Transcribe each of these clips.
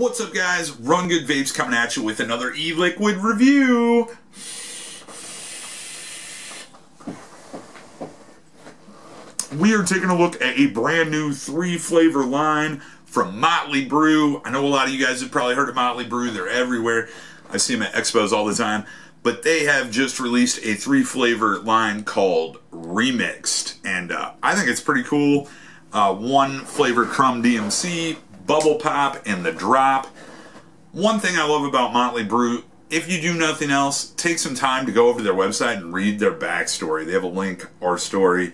What's up, guys? Run Good Vapes coming at you with another e-liquid review. We are taking a look at a brand new 3-flavor line from Motley Brew. I know a lot of you guys have probably heard of Motley Brew. They're everywhere. I see them at expos all the time. But they have just released a 3-flavor line called Remixed. And I think it's pretty cool. One flavor, Crumb DMC, Bubble Pop, and The Drop. One thing I love about Motley Brew, if you do nothing else, take some time to go over their website and read their backstory. They have a link, our story.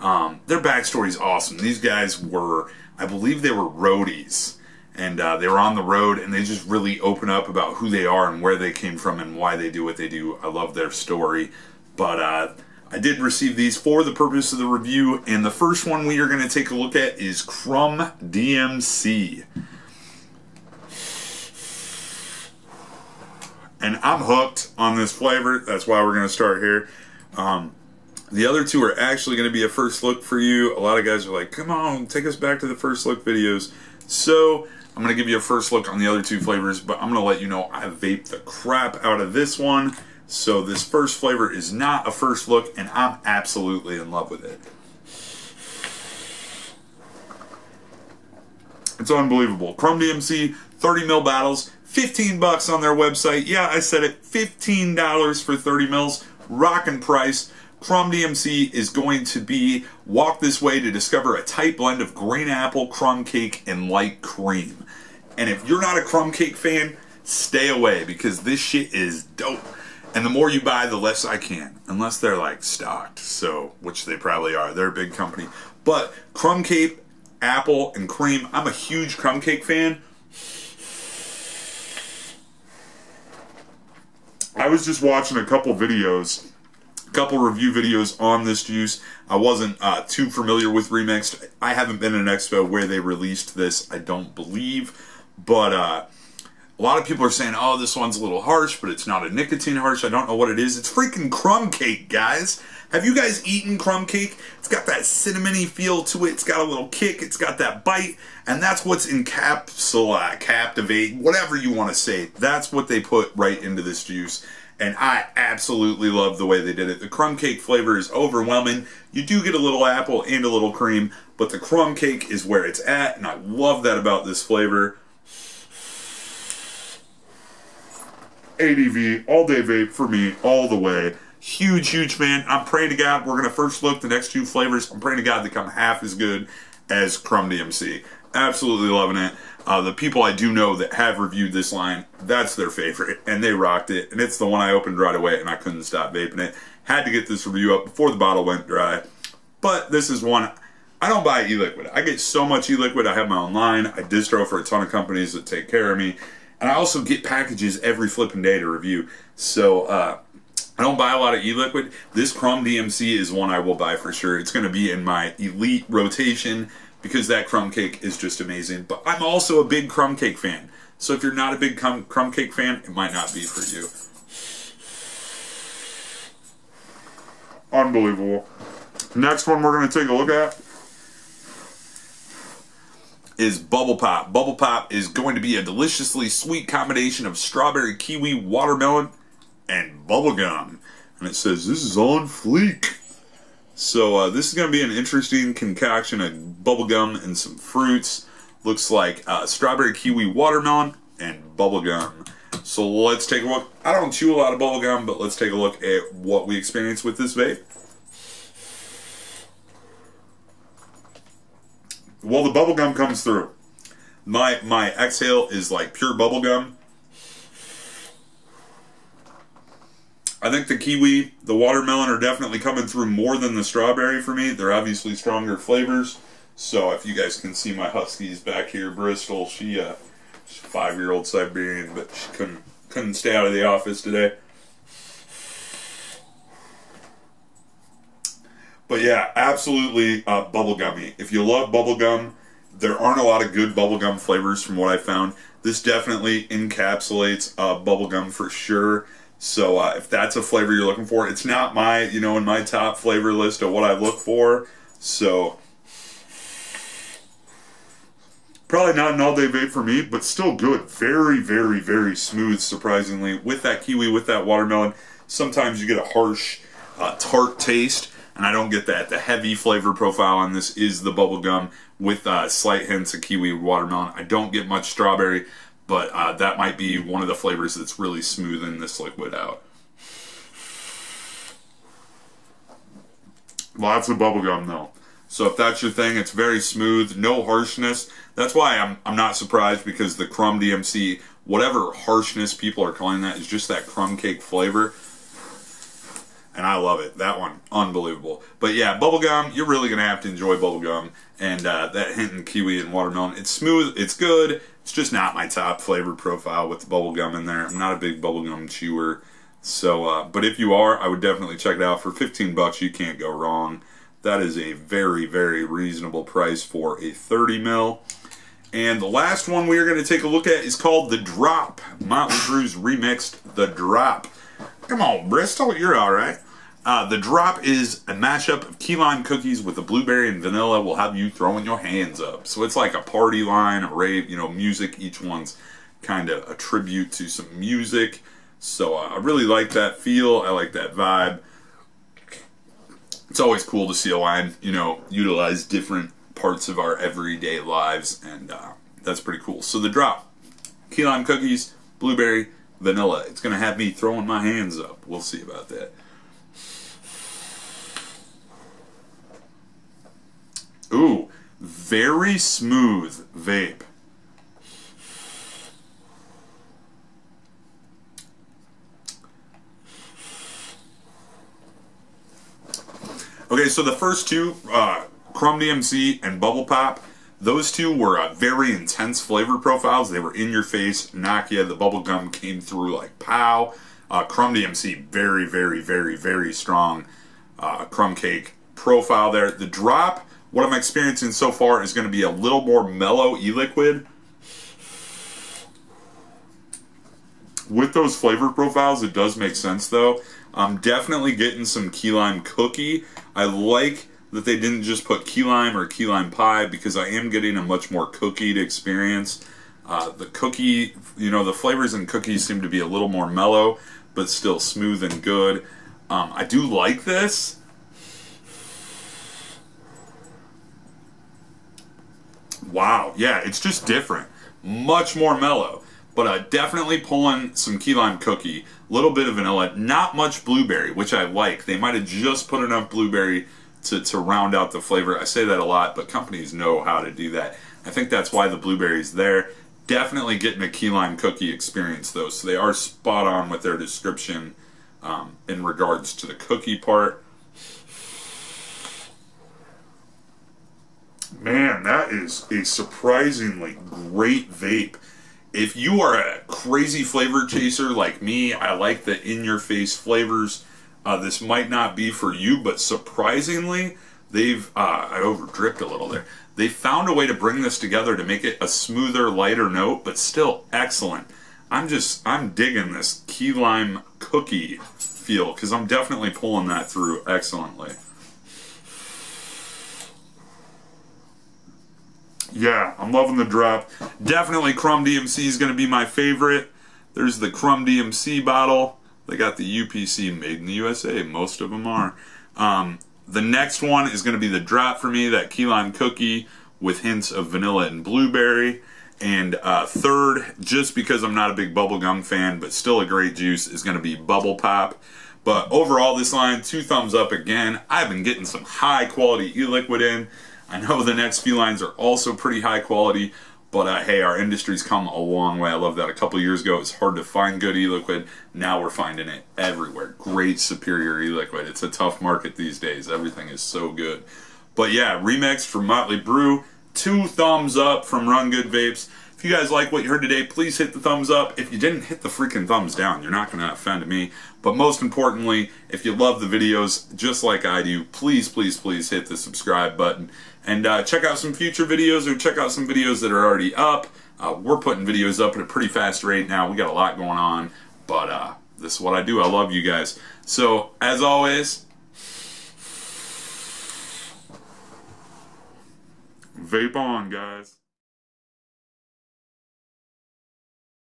Their backstory is awesome. These guys were, I believe they were roadies. And they were on the road, and they just really open up about who they are and where they came from and why they do what they do. I love their story. But I did receive these for the purpose of the review, and the first one we are going to take a look at is Crumb DMC. And I'm hooked on this flavor. That's why we're going to start here. The other two are actually going to be a first look for you. A lot of guys are like, come on, take us back to the first look videos. So I'm going to give you a first look on the other two flavors, but I'm going to let you know I vaped the crap out of this one. So this first flavor is not a first look, and I'm absolutely in love with it. It's unbelievable. Crumb DMC, 30 mil bottles, $15 on their website. Yeah, I said it, $15 for 30 mils, rockin' price. Crumb DMC is going to be walk this way to discover a tight blend of green apple, crumb cake, and light cream. And if you're not a crumb cake fan, stay away, because this shit is dope. And the more you buy, the less I can, unless they're like stocked, so, which they probably are. They're a big company. But crumb cake, apple, and cream, I'm a huge crumb cake fan. I was just watching a couple videos, a couple review videos on this juice. I wasn't too familiar with Remixed. I haven't been in an expo where they released this, I don't believe, but a lot of people are saying, oh, this one's a little harsh, but it's not a nicotine harsh. I don't know what it is. It's freaking crumb cake, guys. Have you guys eaten crumb cake? It's got that cinnamony feel to it. It's got a little kick. It's got that bite. And that's what's encapsulate, captivate, whatever you want to say. That's what they put right into this juice. And I absolutely love the way they did it. The crumb cake flavor is overwhelming. You do get a little apple and a little cream, but the crumb cake is where it's at. And I love that about this flavor. ADV, all day vape for me, all the way. Huge, huge fan. I'm praying to God we're going to first look the next two flavors. I'm praying to God they come half as good as Crumb DMC. Absolutely loving it. The people I do know that have reviewed this line, that's their favorite, and they rocked it. And it's the one I opened right away, and I couldn't stop vaping it. Had to get this review up before the bottle went dry. But this is one, I don't buy e-liquid. I get so much e-liquid, I have my own line. I distro for a ton of companies that take care of me. And I also get packages every flipping day to review. So I don't buy a lot of e-liquid. This Crumb DMC is one I will buy for sure. It's going to be in my elite rotation because that crumb cake is just amazing. But I'm also a big crumb cake fan. So if you're not a big crumb cake fan, it might not be for you. Unbelievable. Next one we're going to take a look at is Bubble Pop. Bubble Pop is going to be a deliciously sweet combination of strawberry, kiwi, watermelon, and bubblegum. And it says, this is on fleek. So this is going to be an interesting concoction of bubblegum and some fruits. Looks like strawberry, kiwi, watermelon, and bubblegum. So let's take a look. I don't chew a lot of bubblegum, but let's take a look at what we experienced with this vape. Well, the bubblegum comes through. My exhale is like pure bubblegum. I think the kiwi, the watermelon are definitely coming through more than the strawberry for me. They're obviously stronger flavors. So if you guys can see my Huskies back here, Bristol, she's a 5-year-old Siberian, but she couldn't stay out of the office today. But yeah, absolutely bubblegummy. If you love bubblegum, there aren't a lot of good bubblegum flavors from what I found. This definitely encapsulates bubblegum for sure. So if that's a flavor you're looking for, it's not my, you know, in my top flavor list of what I look for. So Probably not an all-day vape for me, but still good. Very, very, very smooth, surprisingly. With that kiwi, with that watermelon, sometimes you get a harsh, tart taste, and I don't get that. The heavy flavor profile on this is the bubblegum with slight hints of kiwi, watermelon. I don't get much strawberry, but that might be one of the flavors that's really smoothing this liquid out. Lots of bubblegum, though. So if that's your thing, it's very smooth, no harshness. That's why I'm not surprised, because the Crumb DMC, whatever harshness people are calling that, is just that crumb cake flavor. And I love it. That one, unbelievable. But yeah, bubblegum, you're really going to have to enjoy bubblegum. And that hint in kiwi and watermelon, it's smooth, it's good. It's just not my top flavor profile with the bubblegum in there. I'm not a big bubblegum chewer. So, but if you are, I would definitely check it out. For 15 bucks, you can't go wrong. That is a very, very reasonable price for a 30 mil. And the last one we are going to take a look at is called The Drop. Motley Brew's Remixed The Drop. Come on, Bristol, you're all right. The Drop is a mashup of key lime cookies with the blueberry and vanilla will have you throwing your hands up. So it's like a party line, a rave, you know, music. Each one's kind of a tribute to some music. So I really like that feel. I like that vibe. It's always cool to see a line, you know, utilize different parts of our everyday lives, and that's pretty cool. So The Drop, key lime cookies, blueberry, vanilla. It's going to have me throwing my hands up. We'll see about that. Ooh, very smooth vape. Okay, so the first two, Crumb DMC and Bubble Pop, those two were very intense flavor profiles. They were in your face. Nokia, the bubble gum came through like pow. Crumb DMC, very, very, very, very strong crumb cake profile there. The Drop, what I'm experiencing so far, is going to be a little more mellow e-liquid. With those flavor profiles, it does make sense, though. I'm definitely getting some key lime cookie. I like that they didn't just put key lime or key lime pie, because I am getting a much more cookied experience. The cookie, you know, the flavors in cookies seem to be a little more mellow, but still smooth and good. I do like this. Wow, yeah, it's just different. Much more mellow. But definitely pulling some key lime cookie, a little bit of vanilla, not much blueberry, which I like. They might have just put enough blueberry to round out the flavor. I say that a lot, but companies know how to do that. I think that's why the blueberry's there. Definitely getting a key lime cookie experience, though, so they are spot on with their description in regards to the cookie part. Man, that is a surprisingly great vape. If you are a crazy flavor chaser like me, I like the in-your-face flavors. This might not be for you, but surprisingly, they've, I overdripped a little there. They found a way to bring this together to make it a smoother, lighter note, but still excellent. I'm digging this key lime cookie feel, because I'm definitely pulling that through excellently. Yeah, I'm loving The Drop. Definitely Crumb DMC is going to be my favorite. There's the Crumb DMC bottle. They got the UPC, made in the USA. Most of them are. The next one is going to be The Drop for me, that key lime cookie with hints of vanilla and blueberry. And third, just because I'm not a big bubblegum fan, but still a great juice, is going to be Bubble Pop. But overall, this line, 2 thumbs up again. I've been getting some high-quality e-liquid in. I know the next few lines are also pretty high quality, but hey, our industry's come a long way. I love that. A couple years ago, it's hard to find good e-liquid. Now we're finding it everywhere. Great, superior e-liquid. It's a tough market these days. Everything is so good. But yeah, Remixed from Motley Brew. 2 thumbs up from Run Good Vapes. If you guys like what you heard today, please hit the thumbs up. If you didn't, hit the freaking thumbs down. You're not going to offend me. But most importantly, if you love the videos just like I do, please, please, please hit the subscribe button. And check out some future videos, or check out some videos that are already up. We're putting videos up at a pretty fast rate now. We got a lot going on. But this is what I do. I love you guys. So, as always, vape on, guys.